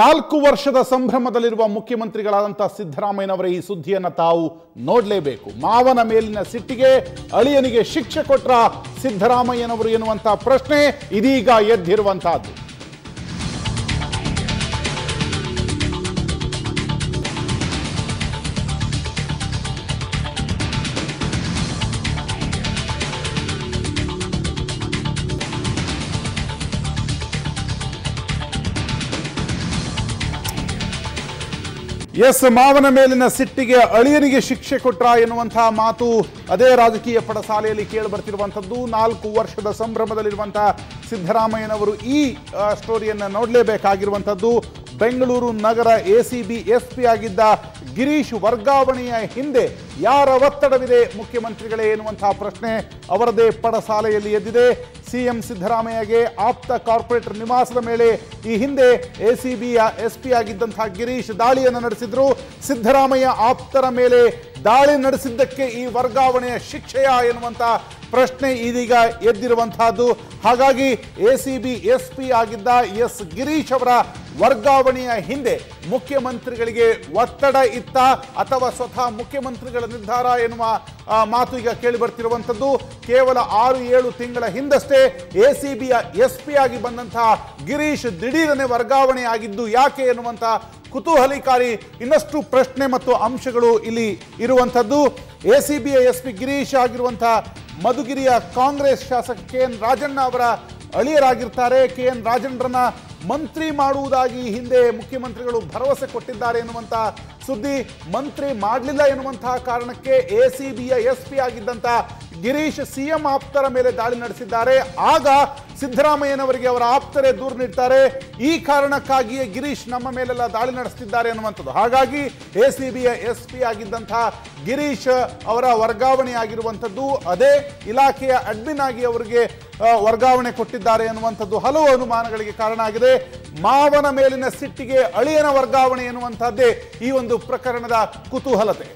ನಾಲ್ಕು ವರ್ಷದ ಸಂಭ್ರಮದಲ್ಲಿರುವ ಮುಖ್ಯಮಂತ್ರಿಗಳಾದಂತ ಸಿದ್ದರಾಮಯ್ಯನವರ ಈ ಸುದ್ದಿಯನ್ನು ತಾವು ನೋಡಲೇಬೇಕು. ಮಾವನ ಮೇಲಿನ ಸಿಟ್ಟಿಗೆ ಅಳಿಯನಿಗೆ ಶಿಕ್ಷೆ ಕೊಟ್ರ ಸಿದ್ದರಾಮಯ್ಯನವರು ಎನ್ನುವಂತ ಪ್ರಶ್ನೆ ಇದೀಗ ಎದ್ದಿರುವಂತದ್ದು. ಎಸ್, ಮಾವನ ಮೇಲಿನ ಸಿಟ್ಟಿಗೆ ಅಳಿಯನಿಗೆ ಶಿಕ್ಷೆ ಕೊಟ್ರ ಎನ್ನುವಂತಹ ಮಾತು ಅದೇ ರಾಜಕೀಯ ಪಡಸಾಲೆಯಲ್ಲಿ ಕೇಳಿ ಬರ್ತಿರುವಂಥದ್ದು. ನಾಲ್ಕು ವರ್ಷದ ಸಂಭ್ರಮದಲ್ಲಿರುವಂತಹ ಸಿದ್ದರಾಮಯ್ಯನವರು ಈ ಸ್ಟೋರಿಯನ್ನು ನೋಡಲೇಬೇಕಾಗಿರುವಂಥದ್ದು. ಬೆಂಗಳೂರು ನಗರ ACB SP ಆಗಿದ್ದ ಗಿರೀಶ್ ವರ್ಗಾವಣೆಯ ಹಿಂದೆ ಯಾರ ಒತ್ತಡವಿದೆ ಮುಖ್ಯಮಂತ್ರಿಗಳೇ ಎನ್ನುವಂತಹ ಪ್ರಶ್ನೆ ಅವರದೇ ಪಡಸಾಲೆಯಲ್ಲಿ ಎದ್ದಿದೆ. ಸಿಎಂ ಸಿದ್ದರಾಮಯ್ಯಗೆ ಆಪ್ತ ಕಾರ್ಪೊರೇಟರ್ ನಿವಾಸದ ಮೇಲೆ ಈ ಹಿಂದೆ ACBಯ SP ಆಗಿದ್ದಂತಹ ಗಿರೀಶ್ ದಾಳಿಯನ್ನು ನಡೆಸಿದ್ರು. ಸಿದ್ದರಾಮಯ್ಯ ಆಪ್ತರ ಮೇಲೆ ದಾಳಿ ನಡೆಸಿದ್ದಕ್ಕೆ ಈ ವರ್ಗಾವಣೆಯ ಶಿಕ್ಷೆಯ ಎನ್ನುವಂತಹ ಪ್ರಶ್ನೆ ಇದೀಗ ಎದ್ದಿರುವಂತಹದ್ದು. ಹಾಗಾಗಿ ACB SP ಆಗಿದ್ದ ಗಿರೀಶ್ ಅವರ ವರ್ಗಾವಣೆಯ ಹಿಂದೆ ಮುಖ್ಯಮಂತ್ರಿಗಳಿಗೆ ಒತ್ತಡ ಇತ್ತ ಅಥವಾ ಸ್ವತಃ ಮುಖ್ಯಮಂತ್ರಿಗಳ ನಿರ್ಧಾರ ಎನ್ನುವ ಮಾತು ಈಗ ಕೇಳಿ ಬರ್ತಿರುವಂಥದ್ದು. ಕೇವಲ 6-7 ತಿಂಗಳ ಹಿಂದಷ್ಟೇ ACBಯ SP ಆಗಿ ಬಂದಂತಹ ಗಿರೀಶ್ ದಿಢೀರನೆ ವರ್ಗಾವಣೆ ಆಗಿದ್ದು ಯಾಕೆ ಎನ್ನುವಂಥ ಕುತೂಹಲಕಾರಿ ಇನ್ನಷ್ಟು ಪ್ರಶ್ನೆ ಮತ್ತು ಅಂಶಗಳು ಇಲ್ಲಿ ಇರುವಂಥದ್ದು. ACBಯ SP ಗಿರೀಶ್ ಆಗಿರುವಂಥ ಮಧುಗಿರಿಯ ಕಾಂಗ್ರೆಸ್ ಶಾಸಕ KN ರಾಜಣ್ಣ ಅವರ ಅಳಿಯರಾಗಿರ್ತಾರೆ. KN ರಾಜಣ್ಣರನ್ನ ಮಂತ್ರಿ ಮಾಡುವುದಾಗಿ ಹಿಂದೆ ಮುಖ್ಯಮಂತ್ರಿಗಳು ಭರವಸೆ ಕೊಟ್ಟಿದ್ದಾರೆ ಎನ್ನುವಂಥ ಸುದ್ದಿ. ಮಂತ್ರಿ ಮಾಡಲಿಲ್ಲ ಎನ್ನುವಂತಹ ಕಾರಣಕ್ಕೆ ACBಯ SP ಆಗಿದ್ದಂಥ ಗಿರೀಶ್ CM ಆಪ್ತರ ಮೇಲೆ ದಾಳಿ ನಡೆಸಿದ್ದಾರೆ. ಆಗ ಸಿದ್ದರಾಮಯ್ಯನವರಿಗೆ ಅವರ ಆಪ್ತರೇ ದೂರು ನೀಡ್ತಾರೆ, ಈ ಕಾರಣಕ್ಕಾಗಿಯೇ ಗಿರೀಶ್ ನಮ್ಮ ಮೇಲೆಲ್ಲ ದಾಳಿ ನಡೆಸ್ತಿದ್ದಾರೆ ಎನ್ನುವಂಥದ್ದು. ಹಾಗಾಗಿ ACBಯ SP ಆಗಿದ್ದಂತಹ ಗಿರೀಶ್ ಅವರ ವರ್ಗಾವಣೆ ಆಗಿರುವಂಥದ್ದು, ಅದೇ ಇಲಾಖೆಯ ಅಡ್ಮಿನ್ ಆಗಿ ಅವರಿಗೆ ವರ್ಗಾವಣೆ ಕೊಟ್ಟಿದ್ದಾರೆ ಎನ್ನುವಂಥದ್ದು ಹಲವು ಅನುಮಾನಗಳಿಗೆ ಕಾರಣ ಆಗಿದೆ. ಮಾವನ ಮೇಲಿನ ಸಿಟ್ಟಿಗೆ ಅಳಿಯನ ವರ್ಗಾವಣೆ ಎನ್ನುವಂಥದ್ದೇ ಈ ಒಂದು ಪ್ರಕರಣದ ಕುತೂಹಲತೆ.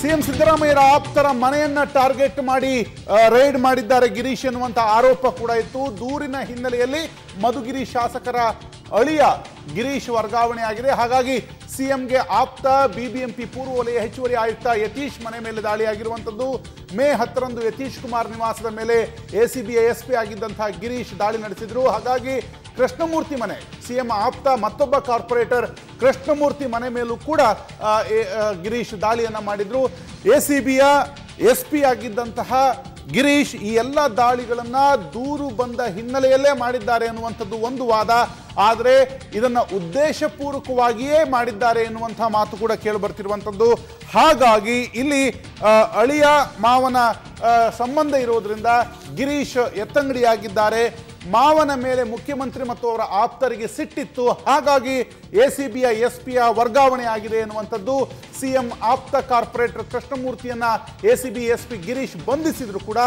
ಸಿಎಂ ಸಿದ್ದರಾಮಯ್ಯರ ಆಪ್ತರ ಮನೆಯನ್ನ ಟಾರ್ಗೆಟ್ ಮಾಡಿ ರೈಡ್ ಮಾಡಿದ್ದಾರೆ ಗಿರೀಶ್ ಎನ್ನುವಂಥ ಆರೋಪ ಕೂಡ ಇತ್ತು. ದೂರಿನ ಹಿನ್ನೆಲೆಯಲ್ಲಿ ಮಧುಗಿರಿ ಶಾಸಕರ ಅಳಿಯ ಗಿರೀಶ್ ವರ್ಗಾವಣೆ ಆಗಿದೆ. ಹಾಗಾಗಿ CMಗೆ ಆಪ್ತ BBMP ಪೂರ್ವ ವಲಯ ಹೆಚ್ಚುವರಿ ಆಯುಕ್ತ ಯತೀಶ್ ಮನೆ ಮೇಲೆ ದಾಳಿಯಾಗಿರುವಂಥದ್ದು. ಮೇ 10ರಂದು ಯತೀಶ್ ಕುಮಾರ್ ನಿವಾಸದ ಮೇಲೆ ACBಯ SP ಆಗಿದ್ದಂತಹ ಗಿರೀಶ್ ದಾಳಿ ನಡೆಸಿದ್ರು. ಹಾಗಾಗಿ ಕೃಷ್ಣಮೂರ್ತಿ ಮನೆ, CM ಆಪ್ತ ಮತ್ತೊಬ್ಬ ಕಾರ್ಪೊರೇಟರ್ ಕೃಷ್ಣಮೂರ್ತಿ ಮನೆ ಮೇಲೂ ಕೂಡ ಗಿರೀಶ್ ದಾಳಿಯನ್ನು ಮಾಡಿದ್ರು. ACBಯ SP ಆಗಿದ್ದಂತಹ ಗಿರೀಶ್ ಈ ಎಲ್ಲ ದಾಳಿಗಳನ್ನ ದೂರು ಬಂದ ಹಿನ್ನೆಲೆಯಲ್ಲೇ ಮಾಡಿದ್ದಾರೆ ಎನ್ನುವಂಥದ್ದು ಒಂದು ವಾದ. ಆದರೆ ಇದನ್ನ ಉದ್ದೇಶಪೂರ್ವಕವಾಗಿಯೇ ಮಾಡಿದ್ದಾರೆ ಎನ್ನುವಂತಹ ಮಾತು ಕೂಡ ಕೇಳಿ ಬರ್ತಿರುವಂಥದ್ದು. ಹಾಗಾಗಿ ಇಲ್ಲಿ ಅಳಿಯ ಮಾವನ ಸಂಬಂಧ ಇರೋದ್ರಿಂದ ಗಿರೀಶ್ ಎತ್ತಂಗಡಿಯಾಗಿದ್ದಾರೆ. ಮಾವನ ಮೇಲೆ ಮುಖ್ಯಮಂತ್ರಿ ಮತ್ತು ಅವರ ಆಪ್ತರಿಗೆ ಸಿಟ್ಟಿತ್ತು, ಹಾಗಾಗಿ ACBಯ SP ವರ್ಗಾವಣೆ ಆಗಿದೆ ಎನ್ನುವಂಥದ್ದು. CM ಆಪ್ತ ಕಾರ್ಪೊರೇಟರ್ ಕೃಷ್ಣಮೂರ್ತಿಯನ್ನ ACBಯ SP ಗಿರೀಶ್ ಬಂಧಿಸಿದ್ರು ಕೂಡ.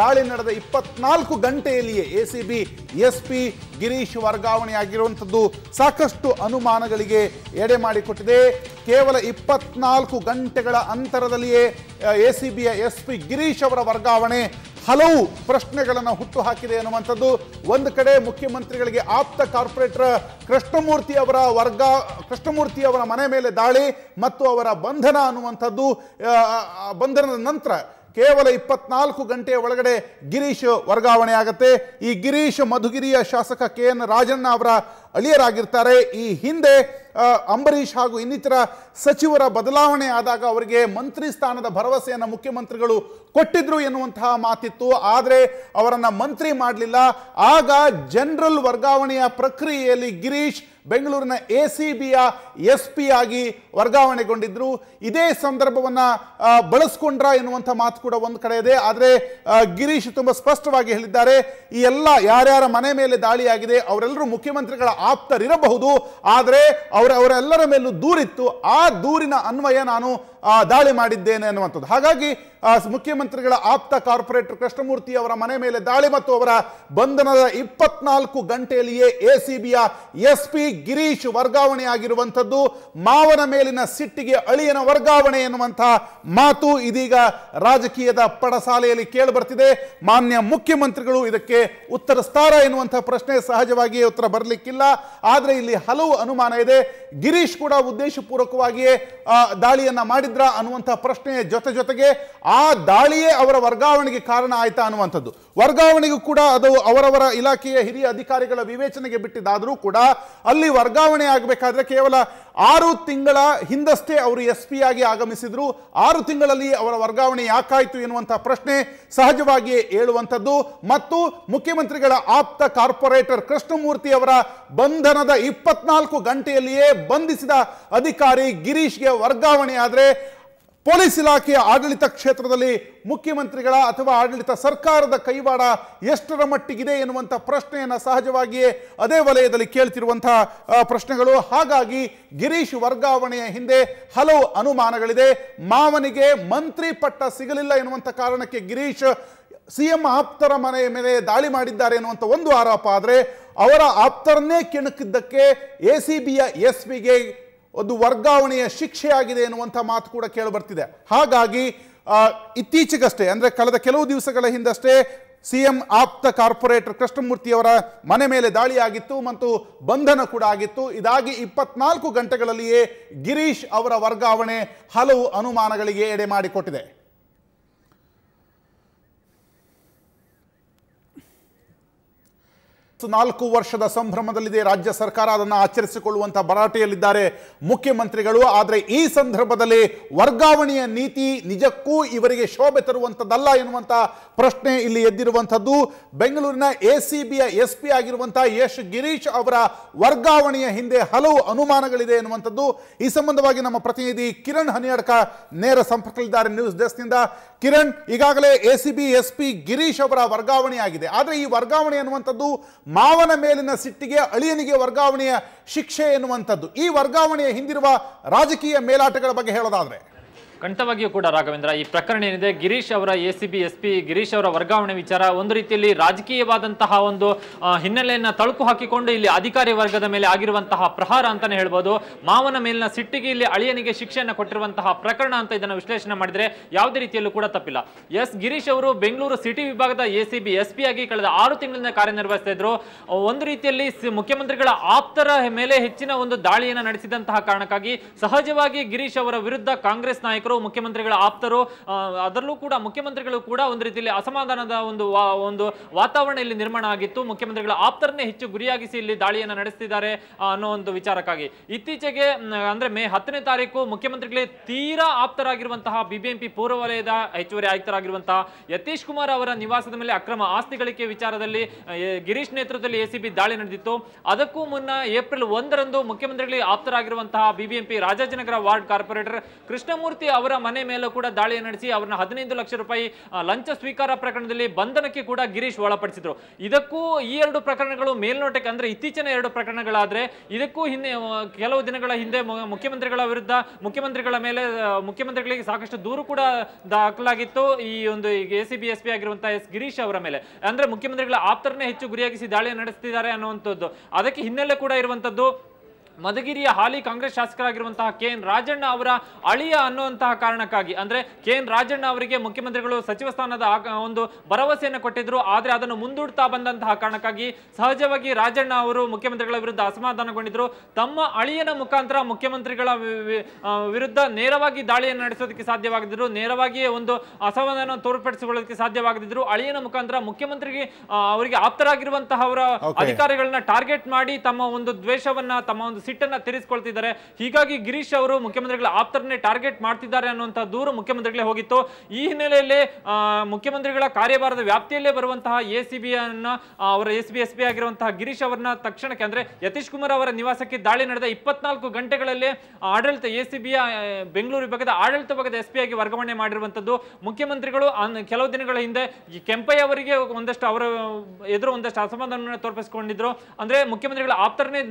ದಾಳಿ ನಡೆದ 24 ಗಂಟೆಯಲ್ಲಿಯೇ ACBಯ SP ಗಿರೀಶ್ ವರ್ಗಾವಣೆ ಆಗಿರುವಂಥದ್ದು ಸಾಕಷ್ಟು ಅನುಮಾನಗಳಿಗೆ ಎಡೆ ಮಾಡಿಕೊಟ್ಟಿದೆ. ಕೇವಲ 24 ಗಂಟೆಗಳ ಅಂತರದಲ್ಲಿಯೇ ACBಯ SP ಗಿರೀಶ್ ಅವರ ವರ್ಗಾವಣೆ ಹಲವು ಪ್ರಶ್ನೆಗಳನ್ನು ಹುಟ್ಟು ಹಾಕಿದೆ ಎನ್ನುವಂಥದ್ದು. ಒಂದು ಕಡೆ ಮುಖ್ಯಮಂತ್ರಿಗಳಿಗೆ ಆಪ್ತ ಕಾರ್ಪೊರೇಟರ್ ಕೃಷ್ಣಮೂರ್ತಿ ಅವರ ಮನೆ ಮೇಲೆ ದಾಳಿ ಮತ್ತು ಅವರ ಬಂಧನ ಅನ್ನುವಂಥದ್ದು. ಬಂಧನದ ನಂತರ ಕೇವಲ 24 ಗಂಟೆಯ ಒಳಗಡೆ ಗಿರೀಶ್ ವರ್ಗಾವಣೆ ಆಗುತ್ತೆ. ಈ ಗಿರೀಶ್ ಮಧುಗಿರಿಯ ಶಾಸಕ KN ರಾಜಣ್ಣ ಅವರ ಅಳಿಯರಾಗಿರ್ತಾರೆ. ಈ ಹಿಂದೆ ಅಂಬರೀಷ್ ಹಾಗೂ ಇನ್ನಿತರ ಸಚಿವರ ಬದಲಾವಣೆ ಆದಾಗ ಅವರಿಗೆ ಮಂತ್ರಿ ಸ್ಥಾನದ ಭರವಸೆಯನ್ನು ಮುಖ್ಯಮಂತ್ರಿಗಳು ಕೊಟ್ಟಿದ್ರು ಎನ್ನುವಂತಹ ಮಾತಿತ್ತು. ಆದರೆ ಅವರನ್ನು ಮಂತ್ರಿ ಮಾಡಲಿಲ್ಲ. ಆಗ ಜನರಲ್ ವರ್ಗಾವಣೆಯ ಪ್ರಕ್ರಿಯೆಯಲ್ಲಿ ಗಿರೀಶ್ ಬೆಂಗಳೂರಿನ ACBಯ SP ಆಗಿ ವರ್ಗಾವಣೆಗೊಂಡಿದ್ರು. ಇದೇ ಸಂದರ್ಭವನ್ನು ಬಳಸ್ಕೊಂಡ್ರ ಎನ್ನುವಂಥ ಮಾತು ಕೂಡ ಒಂದು ಕಡೆ ಇದೆ. ಆದರೆ ಗಿರೀಶ್ ತುಂಬ ಸ್ಪಷ್ಟವಾಗಿ ಹೇಳಿದ್ದಾರೆ, ಈ ಎಲ್ಲ ಯಾರ್ಯಾರ ಮನೆ ಮೇಲೆ ದಾಳಿಯಾಗಿದೆ ಅವರೆಲ್ಲರೂ ಮುಖ್ಯಮಂತ್ರಿಗಳ ಆಪ್ತರಿರಬಹುದು, ಆದರೆ ಅವರೆಲ್ಲರ ಮೇಲೂ ದೂರಿತ್ತು, ಆ ದೂರಿನ ಅನ್ವಯ ನಾನು ದಾಳಿ ಮಾಡಿದ್ದೇನೆ ಅನ್ನುವಂಥದ್ದು. ಹಾಗಾಗಿ ಮುಖ್ಯಮಂತ್ರಿಗಳ ಆಪ್ತ ಕಾರ್ಪೊರೇಟರ್ ಕೃಷ್ಣಮೂರ್ತಿ ಅವರ ಮನೆ ಮೇಲೆ ದಾಳಿ ಮತ್ತು ಅವರ ಬಂಧನದ 24 ಗಂಟೆಯಲ್ಲಿಯೇ ಎಸಿಬಿಯ ಎಸ್ಪಿ ಗಿರೀಶ್ ವರ್ಗಾವಣೆ ಆಗಿರುವಂಥದ್ದು. ಮಾವನ ಮೇಲಿನ ಸಿಟ್ಟಿಗೆ ಅಳಿಯನ ವರ್ಗಾವಣೆ ಎನ್ನುವಂತ ಮಾತು ಇದೀಗ ರಾಜಕೀಯದ ಪಡಸಾಲೆಯಲ್ಲಿ ಕೇಳಿ ಬರ್ತಿದೆ. ಮಾನ್ಯ ಮುಖ್ಯಮಂತ್ರಿಗಳು ಇದಕ್ಕೆ ಉತ್ತರಿಸ್ತಾರಾ ಎನ್ನುವಂತ ಪ್ರಶ್ನೆ ಸಹಜವಾಗಿಯೇ ಉತ್ತರ ಬರಲಿಕ್ಕಿಲ್ಲ. ಆದರೆ ಇಲ್ಲಿ ಹಲವು ಅನುಮಾನ ಇದೆ. ಗಿರೀಶ್ ಕೂಡ ಉದ್ದೇಶಪೂರ್ವಕವಾಗಿಯೇ ದಾಳಿಯನ್ನ ಮಾಡಿದ್ರಾ ಅನ್ನುವಂತ ಪ್ರಶ್ನೆಯ ಜೊತೆಗೆ ಆ ದಾಳಿಯೇ ಅವರ ವರ್ಗಾವಣೆಗೆ ಕಾರಣ ಆಯ್ತಾ ಅನ್ನುವಂಥದ್ದು. ವರ್ಗಾವಣೆಗೂ ಕೂಡ ಅದು ಅವರವರ ಇಲಾಖೆಯ ಹಿರಿಯ ಅಧಿಕಾರಿಗಳ ವಿವೇಚನೆಗೆ ಬಿಟ್ಟಿದ್ದಾದರೂ ಕೂಡ ಅಲ್ಲಿ ವರ್ಗಾವಣೆ ಆಗಬೇಕಾದ್ರೆ ಕೇವಲ 6 ತಿಂಗಳ ಹಿಂದಷ್ಟೇ ಅವರು ಎಸ್ ಪಿ ಆಗಿ ಆಗಮಿಸಿದ್ರು. 6 ತಿಂಗಳಲ್ಲಿ ಅವರ ವರ್ಗಾವಣೆ ಯಾಕಾಯಿತು ಎನ್ನುವಂತಹ ಪ್ರಶ್ನೆ ಸಹಜವಾಗಿಯೇ ಏಳುವಂಥದ್ದು. ಮತ್ತು ಮುಖ್ಯಮಂತ್ರಿಗಳ ಆಪ್ತ ಕಾರ್ಪೊರೇಟರ್ ಕೃಷ್ಣಮೂರ್ತಿ ಅವರ ಬಂಧನದ 24 ಗಂಟೆಯಲ್ಲಿಯೇ ಬಂಧಿಸಿದ ಅಧಿಕಾರಿ ಗಿರೀಶ್ಗೆ ವರ್ಗಾವಣೆ ಆದರೆ ಪೊಲೀಸ್ ಇಲಾಖೆಯ ಆಡಳಿತ ಕ್ಷೇತ್ರದಲ್ಲಿ ಮುಖ್ಯಮಂತ್ರಿಗಳ ಅಥವಾ ಆಡಳಿತ ಸರ್ಕಾರದ ಕೈವಾಡ ಎಷ್ಟರ ಮಟ್ಟಿಗಿದೆ ಎನ್ನುವಂಥ ಪ್ರಶ್ನೆಯನ್ನು ಸಹಜವಾಗಿಯೇ ಅದೇ ವಲಯದಲ್ಲಿ ಕೇಳ್ತಿರುವಂಥ ಪ್ರಶ್ನೆಗಳು. ಹಾಗಾಗಿ ಗಿರೀಶ್ ವರ್ಗಾವಣೆಯ ಹಿಂದೆ ಹಲವು ಅನುಮಾನಗಳಿದೆ. ಮಾವನಿಗೆ ಮಂತ್ರಿ ಪಟ್ಟ ಸಿಗಲಿಲ್ಲ ಎನ್ನುವಂಥ ಕಾರಣಕ್ಕೆ ಗಿರೀಶ್ ಸಿಎಂ ಆಪ್ತರ ಮನೆಯ ಮೇಲೆ ದಾಳಿ ಮಾಡಿದ್ದಾರೆ ಎನ್ನುವಂಥ ಒಂದು ಆರೋಪ. ಆದರೆ ಅವರ ಆಪ್ತರನ್ನೇ ಕೆಣಕಿದ್ದಕ್ಕೆ ಎಸಿಬಿಯ ಎಸ್ ಪಿಗೆ ಒಂದು ವರ್ಗಾವಣೆಯ ಶಿಕ್ಷೆಯಾಗಿದೆ ಎನ್ನುವಂಥ ಮಾತು ಕೂಡ ಕೇಳಿಬರ್ತಿದೆ. ಹಾಗಾಗಿ ಇತ್ತೀಚೆಗಷ್ಟೇ ಅಂದರೆ ಕಳೆದ ಕೆಲವು ದಿವಸಗಳ ಹಿಂದಷ್ಟೇ ಸಿಎಂ ಆಪ್ತ ಕಾರ್ಪೊರೇಟರ್ ಕೃಷ್ಣಮೂರ್ತಿಯವರ ಮನೆ ಮೇಲೆ ದಾಳಿಯಾಗಿತ್ತು ಮತ್ತು ಬಂಧನ ಕೂಡ ಆಗಿತ್ತು. ಇದಾಗಿ 24 ಗಂಟೆಗಳಲ್ಲಿಯೇ ಗಿರೀಶ್ ಅವರ ವರ್ಗಾವಣೆ ಹಲವು ಅನುಮಾನಗಳಿಗೆ ಎಡೆ ಮಾಡಿಕೊಟ್ಟಿದೆ. ನಾಲ್ಕು ವರ್ಷದ ಸಂಭ್ರಮದಲ್ಲಿದೆ ರಾಜ್ಯ ಸರ್ಕಾರ, ಅದನ್ನು ಆಚರಿಸಿಕೊಳ್ಳುವಂಥ ಭರಾಟೆಯಲ್ಲಿದ್ದಾರೆ ಮುಖ್ಯಮಂತ್ರಿಗಳು. ಆದರೆ ಈ ಸಂದರ್ಭದಲ್ಲಿ ವರ್ಗಾವಣೆಯ ನೀತಿ ನಿಜಕ್ಕೂ ಇವರಿಗೆ ಶೋಭೆ ತರುವಂಥದ್ದಲ್ಲ ಎನ್ನುವಂಥ ಪ್ರಶ್ನೆ ಇಲ್ಲಿ ಎದ್ದಿರುವಂಥದ್ದು. ಬೆಂಗಳೂರಿನ ಎಸಿಬಿಯ ಎಸ್ ಪಿ ಆಗಿರುವಂಥ ಯಶ್ ಗಿರೀಶ್ ಅವರ ವರ್ಗಾವಣೆಯ ಹಿಂದೆ ಹಲವು ಅನುಮಾನಗಳಿದೆ ಎನ್ನುವಂಥದ್ದು. ಈ ಸಂಬಂಧವಾಗಿ ನಮ್ಮ ಪ್ರತಿನಿಧಿ ಕಿರಣ್ ಹನಿಯಡ್ಕ ನೇರ ಸಂಪರ್ಕದಲ್ಲಿದ್ದಾರೆ ನ್ಯೂಸ್ ಡೆಸ್ಕ್ನಿಂದ. ಕಿರಣ್, ಈಗಾಗಲೇ ಎಸಿಬಿ ಎಸ್ ಪಿ ಗಿರೀಶ್ ಅವರ ವರ್ಗಾವಣೆಯಾಗಿದೆ. ಆದರೆ ಈ ವರ್ಗಾವಣೆ ಅನ್ನುವಂಥದ್ದು ಮಾವನ ಮೇಲಿನ ಸಿಟ್ಟಿಗೆ ಅಳಿಯನಿಗೆ ವರ್ಗಾವಣೆಯ ಶಿಕ್ಷೆ ಎನ್ನುವಂಥದ್ದು. ಈ ವರ್ಗಾವಣೆಯ ಹಿಂದಿರುವ ರಾಜಕೀಯ ಮೇಲಾಟಗಳ ಬಗ್ಗೆ ಹೇಳೋದಾದ್ರೆ ಖಂಡಿತವಾಗಿಯೂ ಕೂಡ ರಾಘವೇಂದ್ರ, ಈ ಪ್ರಕರಣ ಏನಿದೆ ಗಿರೀಶ್ ಅವರ ಎಸಿಬಿ ಎಸ್ ಪಿ ಗಿರೀಶ್ ಅವರ ವರ್ಗಾವಣೆ ವಿಚಾರ ಒಂದು ರೀತಿಯಲ್ಲಿ ರಾಜಕೀಯವಾದಂತಹ ಒಂದು ಹಿನ್ನೆಲೆಯನ್ನು ತಳುಕು ಹಾಕಿಕೊಂಡು ಇಲ್ಲಿ ಅಧಿಕಾರಿ ವರ್ಗದ ಮೇಲೆ ಆಗಿರುವಂತಹ ಪ್ರಹಾರ ಅಂತಾನೆ ಹೇಳ್ಬೋದು. ಮಾವನ ಮೇಲಿನ ಸಿಟ್ಟಿಗೆ ಇಲ್ಲಿ ಅಳಿಯನಿಗೆ ಶಿಕ್ಷೆಯನ್ನು ಕೊಟ್ಟಿರುವಂತಹ ಪ್ರಕರಣ ಅಂತ ಇದನ್ನು ವಿಶ್ಲೇಷಣೆ ಮಾಡಿದರೆ ಯಾವುದೇ ರೀತಿಯಲ್ಲೂ ಕೂಡ ತಪ್ಪಿಲ್ಲ. ಎಸ್ ಗಿರೀಶ್ ಅವರು ಬೆಂಗಳೂರು ಸಿಟಿ ವಿಭಾಗದ ಎಸಿಬಿ ಎಸ್ ಪಿ ಆಗಿ ಕಳೆದ 6 ತಿಂಗಳಿಂದ ಕಾರ್ಯನಿರ್ವಹಿಸ್ತಾ ಇದ್ರು. ಒಂದು ರೀತಿಯಲ್ಲಿ ಮುಖ್ಯಮಂತ್ರಿಗಳ ಆಪ್ತರ ಮೇಲೆ ಹೆಚ್ಚಿನ ಒಂದು ದಾಳಿಯನ್ನು ನಡೆಸಿದಂತಹ ಕಾರಣಕ್ಕಾಗಿ ಸಹಜವಾಗಿ ಗಿರೀಶ್ ಅವರ ವಿರುದ್ಧ ಕಾಂಗ್ರೆಸ್ ನಾಯಕರು, ಮುಖ್ಯಮಂತ್ರಿಗಳ ಆಪ್ತರು, ಅದರಲ್ಲೂ ಕೂಡ ಮುಖ್ಯಮಂತ್ರಿಗಳು ಕೂಡ ಒಂದು ರೀತಿಯಲ್ಲಿ ಅಸಮಾಧಾನದ ಒಂದು ವಾತಾವರಣ ಇಲ್ಲಿ ನಿರ್ಮಾಣ ಆಗಿತ್ತು. ಮುಖ್ಯಮಂತ್ರಿಗಳ ಆಪ್ತರನ್ನೇ ಹೆಚ್ಚು ಗುರಿಯಾಗಿಸಿ ಇಲ್ಲಿ ದಾಳಿಯನ್ನು ನಡೆಸ್ತಿದ್ದಾರೆ ಅನ್ನೋ ಒಂದು ವಿಚಾರಕ್ಕಾಗಿ. ಇತ್ತೀಚೆಗೆ ಅಂದ್ರೆ ಮೇ 10ನೇ ತಾರೀಕು ಮುಖ್ಯಮಂತ್ರಿಗಳೇ ತೀರಾ ಆಪ್ತರಾಗಿರುವಂತಹ ಬಿಬಿಎಂಪಿ ಪೂರ್ವ ವಲಯದ ಹೆಚ್ಚುವರಿ ಆಯುಕ್ತರಾಗಿರುವಂತಹ ಯತೀಶ್ ಕುಮಾರ್ ಅವರ ನಿವಾಸದ ಮೇಲೆ ಅಕ್ರಮ ಆಸ್ತಿ ಗಳಿಕೆ ವಿಚಾರದಲ್ಲಿ ಗಿರೀಶ್ ನೇತೃತ್ವದಲ್ಲಿ ಎಸಿಬಿ ದಾಳಿ ನಡೆದಿತ್ತು. ಅದಕ್ಕೂ ಮುನ್ನ ಏಪ್ರಿಲ್ 1ರಂದು ಮುಖ್ಯಮಂತ್ರಿಗಳಿಗೆ ಆಪ್ತರಾಗಿರುವಂತಹ BBMP Rajajinagar ward corporator Krishnamurthy ಅವರ ಮನೆ ಮೇಲೂ ಕೂಡ ದಾಳಿ ನಡೆಸಿ ಅವರನ್ನ 15 ಲಕ್ಷ ರೂಪಾಯಿ ಲಂಚ ಸ್ವೀಕಾರ ಪ್ರಕರಣದಲ್ಲಿ ಬಂಧನಕ್ಕೆ ಕೂಡ ಗಿರೀಶ್ ಒಳಪಡಿಸಿದ್ರು. ಇದಕ್ಕೂ ಈ 2 ಪ್ರಕರಣಗಳು ಮೇಲ್ನೋಟಕ್ಕೆ ಅಂದ್ರೆ ಇತ್ತೀಚಿನ 2 ಪ್ರಕರಣಗಳಾದ್ರೆ ಇದಕ್ಕೂ ಕೆಲವು ದಿನಗಳ ಹಿಂದೆ ಮುಖ್ಯಮಂತ್ರಿಗಳ ವಿರುದ್ಧ ಮುಖ್ಯಮಂತ್ರಿಗಳಿಗೆ ಸಾಕಷ್ಟು ದೂರು ಕೂಡ ದಾಖಲಾಗಿತ್ತು. ಈ ಒಂದು ಎಸಿಬಿ ಎಸ್ ಪಿ ಆಗಿರುವಂತಹ ಎಸ್ ಗಿರೀಶ್ ಅವರ ಮೇಲೆ ಅಂದ್ರೆ ಮುಖ್ಯಮಂತ್ರಿಗಳ ಆಪ್ತರನ್ನೇ ಹೆಚ್ಚು ಗುರಿಯಾಗಿಸಿ ದಾಳಿ ನಡೆಸ್ತಿದ್ದಾರೆ ಅನ್ನುವಂಥದ್ದು. ಅದಕ್ಕೆ ಹಿನ್ನೆಲೆ ಕೂಡ ಇರುವಂತದ್ದು ಮಧುಗಿರಿಯ ಹಾಲಿ ಕಾಂಗ್ರೆಸ್ ಶಾಸಕರಾಗಿರುವಂತಹ KN ರಾಜಣ್ಣ ಅವರ ಅಳಿಯ ಅನ್ನುವಂತಹ ಕಾರಣಕ್ಕಾಗಿ ಅಂದ್ರೆ KN ರಾಜಣ್ಣ ಅವರಿಗೆ ಮುಖ್ಯಮಂತ್ರಿಗಳು ಸಚಿವ ಸ್ಥಾನದ ಒಂದು ಭರವಸೆಯನ್ನು ಕೊಟ್ಟಿದ್ರು. ಆದರೆ ಅದನ್ನು ಮುಂದೂಡ್ತಾ ಬಂದಂತಹ ಕಾರಣಕ್ಕಾಗಿ ಸಹಜವಾಗಿ ರಾಜಣ್ಣ ಅವರು ಮುಖ್ಯಮಂತ್ರಿಗಳ ವಿರುದ್ಧ ಅಸಮಾಧಾನಗೊಂಡಿದ್ರು. ತಮ್ಮ ಅಳಿಯನ ಮುಖಾಂತರ ಮುಖ್ಯಮಂತ್ರಿಗಳ ವಿರುದ್ಧ ನೇರವಾಗಿ ದಾಳಿಯನ್ನು ನಡೆಸೋದಕ್ಕೆ ಸಾಧ್ಯವಾಗದಿದ್ರು, ನೇರವಾಗಿಯೇ ಒಂದು ಅಸಮಾಧಾನ ತೋರ್ಪಡಿಸಿಕೊಳ್ಳೋದಕ್ಕೆ ಸಾಧ್ಯವಾಗದಿದ್ರು. ಅಳಿಯನ ಮುಖಾಂತರ ಮುಖ್ಯಮಂತ್ರಿಗೆ ಅವರಿಗೆ ಆಪ್ತರಾಗಿರುವಂತಹವರ ಅಧಿಕಾರಿಗಳನ್ನ ಟಾರ್ಗೆಟ್ ಮಾಡಿ ತಮ್ಮ ಒಂದು ದ್ವೇಷವನ್ನ ತಮ್ಮ ಒಂದು ಸಿಟ್ಟನ್ನ ತೀರಿಸಿಕೊಳ್ತಿದ್ದಾರೆ. ಹೀಗಾಗಿ ಗಿರೀಶ್ ಅವರು ಮುಖ್ಯಮಂತ್ರಿಗಳ ಆಪ್ತರನ್ನೇ ಟಾರ್ಗೆಟ್ ಮಾಡ್ತಿದ್ದಾರೆ ಅನ್ನುವಂಥ ದೂರು ಮುಖ್ಯಮಂತ್ರಿಗಳೇ ಹೋಗಿತ್ತು. ಈ ಹಿನ್ನೆಲೆಯಲ್ಲಿ ಮುಖ್ಯಮಂತ್ರಿಗಳ ಕಾರ್ಯಭಾರದ ವ್ಯಾಪ್ತಿಯಲ್ಲೇ ಬರುವಂತಹ ಎಸಿಬಿಯನ್ನು ಅವರ ಎಸ್ ಪಿ ಆಗಿರುವಂತಹ ಗಿರೀಶ್ ಅವರನ್ನ ತಕ್ಷಣಕ್ಕೆ ಅಂದ್ರೆ ಯತೀಶ್ ಕುಮಾರ್ ಅವರ ನಿವಾಸಕ್ಕೆ ದಾಳಿ ನಡೆದ 24 ಗಂಟೆಗಳಲ್ಲೇ ಆಡಳಿತ ಎಸಿಬಿಯ ಬೆಂಗಳೂರು ವಿಭಾಗದ ಆಡಳಿತ ಭಾಗದ ಎಸ್ ಪಿ ಆಗಿ ವರ್ಗಾವಣೆ ಮಾಡಿರುವಂತದ್ದು. ಮುಖ್ಯಮಂತ್ರಿಗಳು ಕೆಲವು ದಿನಗಳ ಹಿಂದೆ ಕೆಂಪಯ್ಯ ಅವರಿಗೆ ಒಂದಷ್ಟು ಅವರ ಎದುರು ಒಂದಷ್ಟು ಅಸಮಾಧಾನವನ್ನು ತೋರ್ಪಿಸಿಕೊಂಡಿದ್ರು. ಅಂದ್ರೆ ಮುಖ್ಯಮಂತ್ರಿಗಳ ಆಪ್ತರನ್ನೇ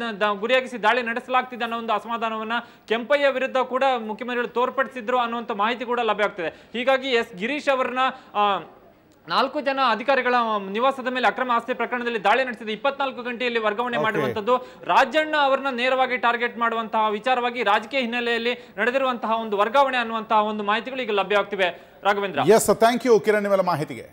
ಗುರಿಯಾಗಿಸಿ ದಾಳಿ ದಾಳಿ ನಡೆಸಲಾಗುತ್ತಿದೆ ಅನ್ನೋ ಒಂದು ಅಸಮಾಧಾನವನ್ನ ಕೆಂಪಯ್ಯ ವಿರುದ್ಧ ಕೂಡ ಮುಖ್ಯಮಂತ್ರಿಗಳು ತೋರ್ಪಡಿಸಿದ್ರು ಅನ್ನುವಂತ ಮಾಹಿತಿ ಕೂಡ ಲಭ್ಯವಾಗುತ್ತಿದೆ। ಹೀಗಾಗಿ ಎಸ್ ಗಿರೀಶ್ ಅವರನ್ನ 4 जन अधिकारी निवासद मेले अक्रम आस्ति प्रकरण दाಳಿ ನಡೆಸಿದ 24 ಗಂಟೆಯಲ್ಲಿ ವರ್ಗಾವಣೆ ಮಾಡಿರುವಂತದ್ದು ರಾಜಣ್ಣ ಅವರನ್ನು ನೇರವಾಗಿ ಟಾರ್ಗೆಟ್ ಮಾಡುವಂತ ವಿಚಾರವಾಗಿ ರಾಜಕೀಯ ಹಿನ್ನೆಲೆಯಲ್ಲಿ ನಡೆದಿರುವಂತ ಒಂದು ವರ್ಗಾವಣೆ ಅನ್ನುವಂತ ಒಂದು ಮಾಹಿತಿಗಳು ಈಗ ಲಭ್ಯವಾಗುತ್ತಿವೆ। Raghavendra, yes thank you Kiran ನಿಮಗೆ ಮಾಹಿತಿಗೆ।